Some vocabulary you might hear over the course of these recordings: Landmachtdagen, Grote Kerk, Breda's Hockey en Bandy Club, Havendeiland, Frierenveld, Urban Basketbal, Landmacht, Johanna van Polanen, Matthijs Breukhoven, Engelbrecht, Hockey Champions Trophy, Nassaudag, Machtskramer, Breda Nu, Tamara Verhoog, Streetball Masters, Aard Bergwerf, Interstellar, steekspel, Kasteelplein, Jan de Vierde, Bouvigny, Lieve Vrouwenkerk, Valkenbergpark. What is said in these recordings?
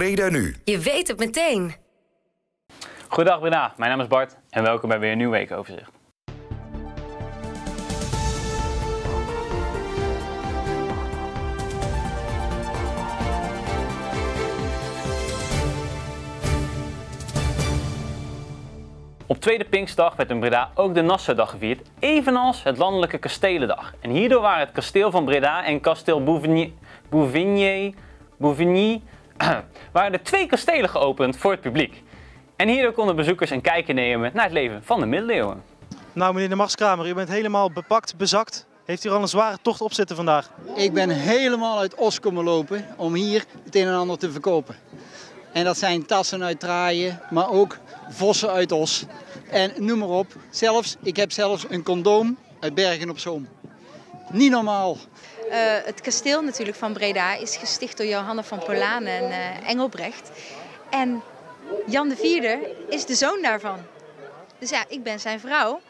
Breda Nu. Je weet het meteen. Goedendag Breda, mijn naam is Bart en welkom bij weer een nieuw weekoverzicht. Op tweede Pinksterdag werd in Breda ook de Nassaudag gevierd, evenals het landelijke Kastelendag. En hierdoor waren het kasteel van Breda en kasteel Bouvigny waren er twee kastelen geopend voor het publiek. En hierdoor konden bezoekers een kijkje nemen naar het leven van de middeleeuwen. Nou meneer de Machtskramer, u bent helemaal bepakt, bezakt. Heeft u al een zware tocht op zitten vandaag? Ik ben helemaal uit Os komen lopen om hier het een en ander te verkopen. En dat zijn tassen uit Traaien, maar ook vossen uit Os. En noem maar op, ik heb zelfs een condoom uit Bergen op Zoom. Niet normaal. Het kasteel natuurlijk van Breda is gesticht door Johanna van Polanen en Engelbrecht. En Jan de Vierde is de zoon daarvan. Dus ja, ik ben zijn vrouw.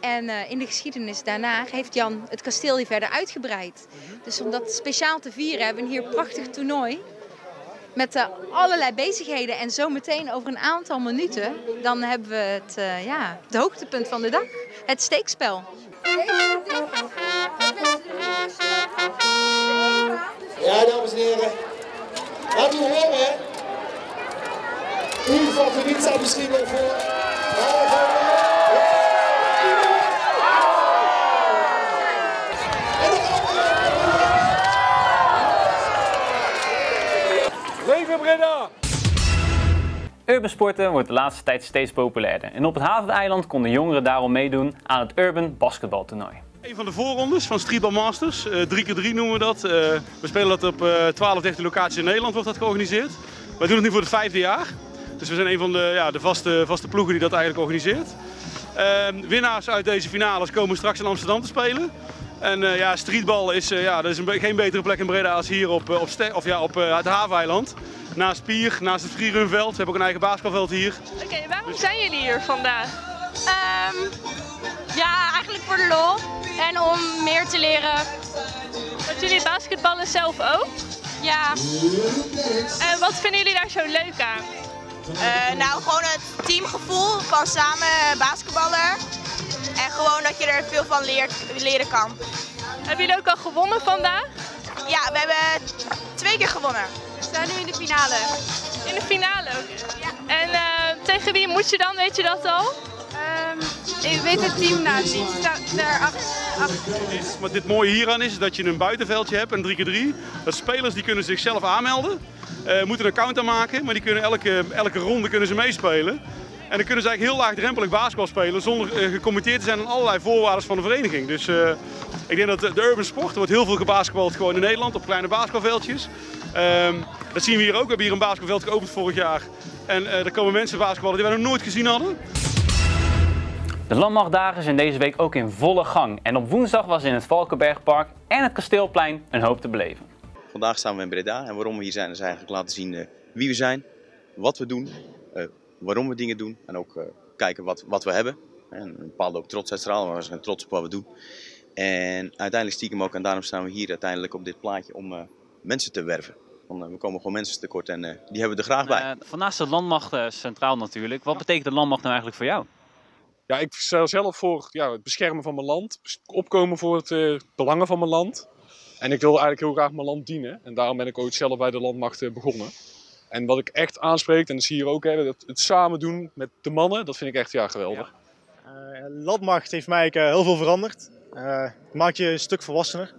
En in de geschiedenis daarna heeft Jan het kasteel hier verder uitgebreid. Dus om dat speciaal te vieren hebben we hier een prachtig toernooi. Met allerlei bezigheden en zometeen over een aantal minuten, dan hebben we het hoogtepunt van de dag, het steekspel. Ja, dames en heren, laat u horen. Uw favoriet staat misschien wel voor. Urban sporten wordt de laatste tijd steeds populairder en op het Havendeiland konden jongeren daarom meedoen aan het Urban basketbaltoernooi. Een van de voorrondes van Streetball Masters, 3x3 noemen we dat. We spelen dat op 12, 13 locaties in Nederland wordt dat georganiseerd. Wij doen het nu voor het 5e jaar, dus we zijn een van de vaste ploegen die dat eigenlijk organiseert. Winnaars uit deze finales komen straks in Amsterdam te spelen. En streetbal is, dat is geen betere plek in Breda als hier op het Haveiland. Naast Pier, naast het Frierenveld. We hebben ook een eigen basketbalveld hier. Oké, waarom zijn jullie hier vandaag? Eigenlijk voor de lol en om meer te leren. Want jullie basketballen zelf ook? Ja. En wat vinden jullie daar zo leuk aan? Gewoon het teamgevoel van samen basketballen. En gewoon dat je er veel van leren kan. Hebben jullie ook al gewonnen vandaag? Ja, we hebben 2 keer gewonnen. We staan nu in de finale. In de finale ook? Ja. En tegen wie moet je dan? Weet je dat al? Ik weet het teamnaam niet. Wat dit mooie hieraan is dat je een buitenveldje hebt, een 3x3. Dat spelers die kunnen zichzelf aanmelden. Moeten een account aanmaken, maar die kunnen elke ronde kunnen ze meespelen. En dan kunnen ze eigenlijk heel laagdrempelig basketbal spelen zonder gecommitteerd te zijn aan allerlei voorwaarden van de vereniging. Dus ik denk dat de urban sport, er wordt heel veel gebasketbald gewoon in Nederland op kleine basketbalveldjes. Dat zien we hier ook. We hebben hier een basketbalveld geopend vorig jaar. En er komen mensen basketballen die wij nog nooit gezien hadden. De Landmachtdagen zijn deze week ook in volle gang. En op woensdag was in het Valkenbergpark en het Kasteelplein een hoop te beleven. Vandaag staan we in Breda en waarom we hier zijn is eigenlijk laten zien wie we zijn, wat we doen. Waarom we dingen doen en ook kijken wat we hebben. En een bepaalde ook trots uitstralen, maar we zijn trots op wat we doen. En uiteindelijk stiekem ook, en daarom staan we hier uiteindelijk op dit plaatje om mensen te werven. Want we komen gewoon mensen tekort en die hebben we er graag bij. Vandaag staat de landmacht centraal natuurlijk. Wat betekent de landmacht nou eigenlijk voor jou? Ja, ik sta zelf voor het beschermen van mijn land, opkomen voor het belangen van mijn land. En ik wil eigenlijk heel graag mijn land dienen en daarom ben ik ooit zelf bij de landmacht begonnen. En wat ik echt aanspreekt, en dat zie je hier ook, hè, dat het samen doen met de mannen, dat vind ik echt geweldig. Ja. Landmacht heeft mij heel veel veranderd. Het maakt je een stuk volwassener.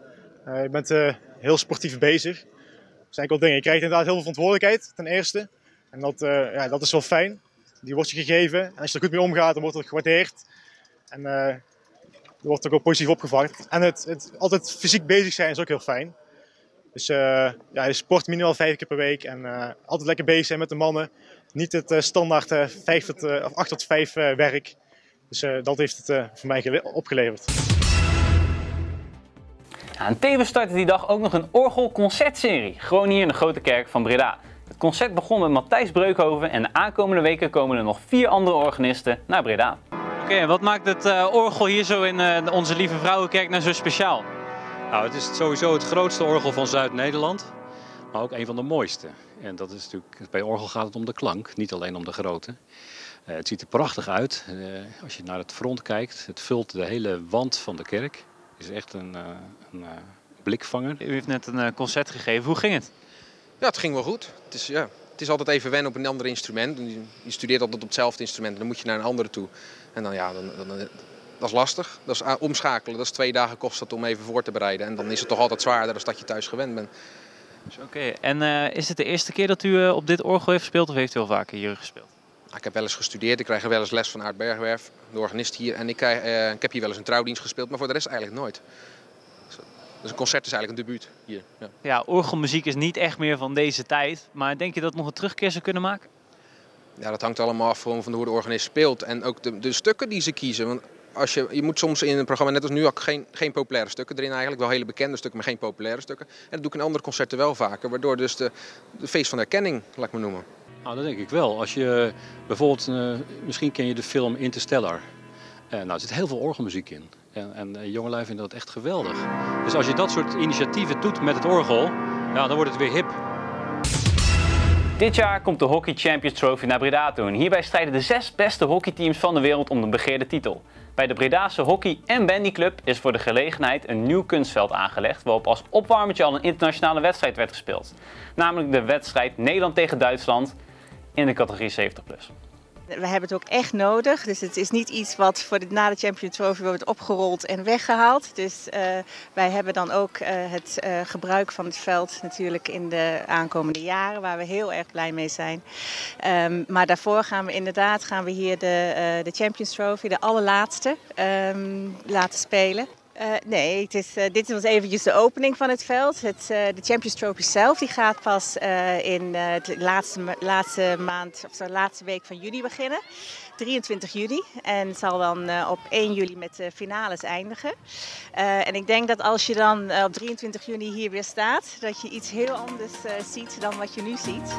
Je bent heel sportief bezig. Dat zijn wel dingen. Je krijgt inderdaad heel veel verantwoordelijkheid, ten eerste. En dat is wel fijn. Die wordt je gegeven. En als je er goed mee omgaat, dan wordt het gewaardeerd. En er wordt ook positief opgevangen. En het altijd fysiek bezig zijn is ook heel fijn. Dus je sport minimaal 5 keer per week en altijd lekker bezig zijn met de mannen. Niet het standaard 8 tot 5 werk. Dus dat heeft het voor mij opgeleverd. Nou, en tevens startte die dag ook nog een orgelconcertserie. Gewoon hier in de Grote Kerk van Breda. Het concert begon met Matthijs Breukhoven en de aankomende weken komen er nog 4 andere organisten naar Breda. Oké, wat maakt het orgel hier zo in onze Lieve Vrouwenkerk nou zo speciaal? Nou, het is sowieso het grootste orgel van Zuid-Nederland. maar ook een van de mooiste. En dat is natuurlijk, bij orgel gaat het om de klank, niet alleen om de grootte. Het ziet er prachtig uit. Als je naar het front kijkt, het vult de hele wand van de kerk. Het is echt een blikvanger. U heeft net een concert gegeven. Hoe ging het? Ja, het ging wel goed. Het is altijd even wennen op een ander instrument. Je studeert altijd op hetzelfde instrument en dan moet je naar een andere toe. En dan, ja, dat is lastig. Dat is omschakelen. Dat is 2 dagen kost dat om even voor te bereiden. En dan is het toch altijd zwaarder dan dat je thuis gewend bent. Dus oké. En is het de eerste keer dat u op dit orgel heeft gespeeld of heeft u al vaker hier gespeeld? Ik heb wel eens gestudeerd. Ik krijg wel eens les van Aard Bergwerf, de organist hier. En ik heb hier wel eens een trouwdienst gespeeld, maar voor de rest eigenlijk nooit. Dus een concert is eigenlijk een debuut hier. Ja. Ja, orgelmuziek is niet echt meer van deze tijd. Maar denk je dat nog een terugkeer zou kunnen maken? Ja, dat hangt allemaal af van hoe de organist speelt. En ook de stukken die ze kiezen. Want als je moet soms in een programma, net als nu, ook geen populaire stukken erin eigenlijk. Wel hele bekende stukken, maar geen populaire stukken. En dat doe ik in andere concerten wel vaker. Waardoor dus de feest van de herkenning, laat ik maar noemen. Nou, dat denk ik wel. Als je bijvoorbeeld, misschien ken je de film Interstellar. Nou, er zit heel veel orgelmuziek in. En jongelui vinden dat echt geweldig. Dus als je dat soort initiatieven doet met het orgel, ja, dan wordt het weer hip. Dit jaar komt de Hockey Champions Trophy naar Breda toe. En hierbij strijden de 6 beste hockeyteams van de wereld om de begeerde titel. Bij de Breda's Hockey en Bandy Club is voor de gelegenheid een nieuw kunstveld aangelegd, waarop als opwarmetje al een internationale wedstrijd werd gespeeld. Namelijk de wedstrijd Nederland tegen Duitsland in de categorie 70+. We hebben het ook echt nodig, dus het is niet iets wat voor na de Champions Trophy wordt opgerold en weggehaald. Dus wij hebben dan ook het gebruik van het veld natuurlijk in de aankomende jaren, waar we heel erg blij mee zijn. Maar daarvoor gaan we hier de Champions Trophy, de allerlaatste, laten spelen. Nee, dit was eventjes de opening van het veld. De Champions Trophy zelf die gaat pas in de laatste week van juni beginnen. 23 juli. En zal dan op 1 juli met de finales eindigen. En ik denk dat als je dan op 23 juni hier weer staat, dat je iets heel anders ziet dan wat je nu ziet.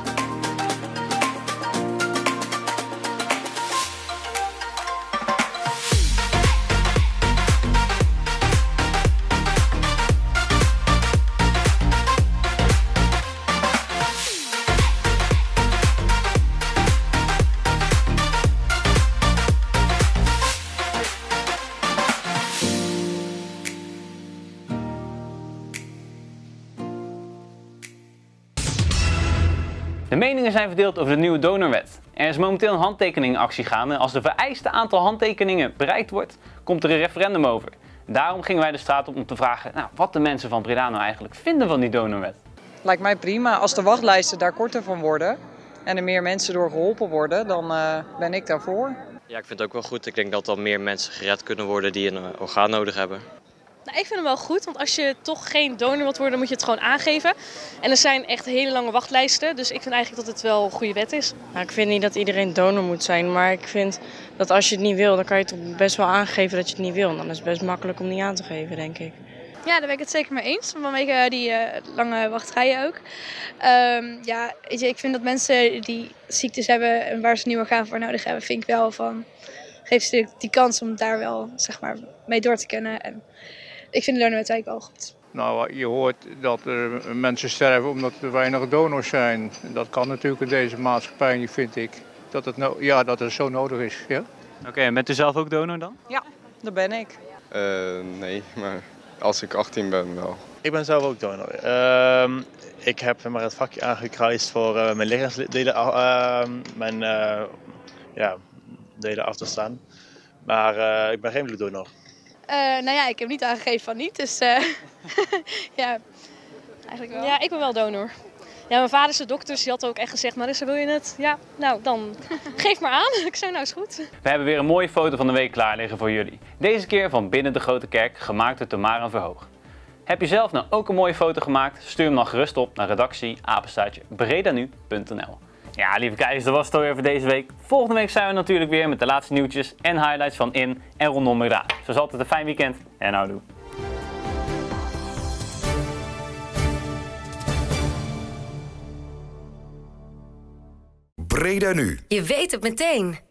De meningen zijn verdeeld over de nieuwe donorwet. Er is momenteel een handtekeningenactie gaande en als de vereiste aantal handtekeningen bereikt wordt, komt er een referendum over. Daarom gingen wij de straat op om te vragen wat de mensen van Breda nou eigenlijk vinden van die donorwet. Lijkt mij prima. Als de wachtlijsten daar korter van worden en er meer mensen door geholpen worden, dan ben ik daarvoor. Ja, ik vind het ook wel goed. Ik denk dat dan meer mensen gered kunnen worden die een orgaan nodig hebben. Nou, ik vind hem wel goed, want als je toch geen donor wilt worden, dan moet je het gewoon aangeven. En er zijn echt hele lange wachtlijsten, dus ik vind eigenlijk dat het wel een goede wet is. Nou, ik vind niet dat iedereen donor moet zijn, maar ik vind dat als je het niet wil, dan kan je toch best wel aangeven dat je het niet wil. En dan is het best makkelijk om niet aan te geven, denk ik. Ja, daar ben ik het zeker mee eens, vanwege die lange wachtrijen ook. Ja, ik vind dat mensen die ziektes hebben en waar ze een nieuw orgaan voor nodig hebben, vind ik wel van, geef ze die kans om daar wel, zeg maar, mee door te kunnen. En ik vind de donorwet eigenlijk wel goed. Nou, je hoort dat er mensen sterven omdat er weinig donors zijn. Dat kan natuurlijk in deze maatschappij niet, vind ik. Dat het zo nodig is. Ja? Oké, en bent u zelf ook donor dan? Ja, dat ben ik. Nee, maar als ik 18 ben wel. Ik ben zelf ook donor. Ik heb maar het vakje aangekruist voor mijn lichaamsdelen delen af te staan. Maar ik ben geen bloeddonor. Nou ja, ik heb niet aangegeven van niet, dus ja, eigenlijk wel. Ja, ik ben wel donor. Ja, mijn vader is de dokter, dus die had ook echt gezegd, Marissa, wil je het? Ja, nou dan geef maar aan. Ik zei, nou is goed. We hebben weer een mooie foto van de week klaar liggen voor jullie. Deze keer van binnen de Grote Kerk, gemaakt door Tamara Verhoog. Heb je zelf nou ook een mooie foto gemaakt? Stuur hem dan gerust op naar redactie@bredanu.nl. Ja, lieve kijkers, dat was het alweer voor deze week. Volgende week zijn we natuurlijk weer met de laatste nieuwtjes en highlights van in en rondom Breda. Zoals altijd een fijn weekend en houdoe. Breda nu. Je weet het meteen.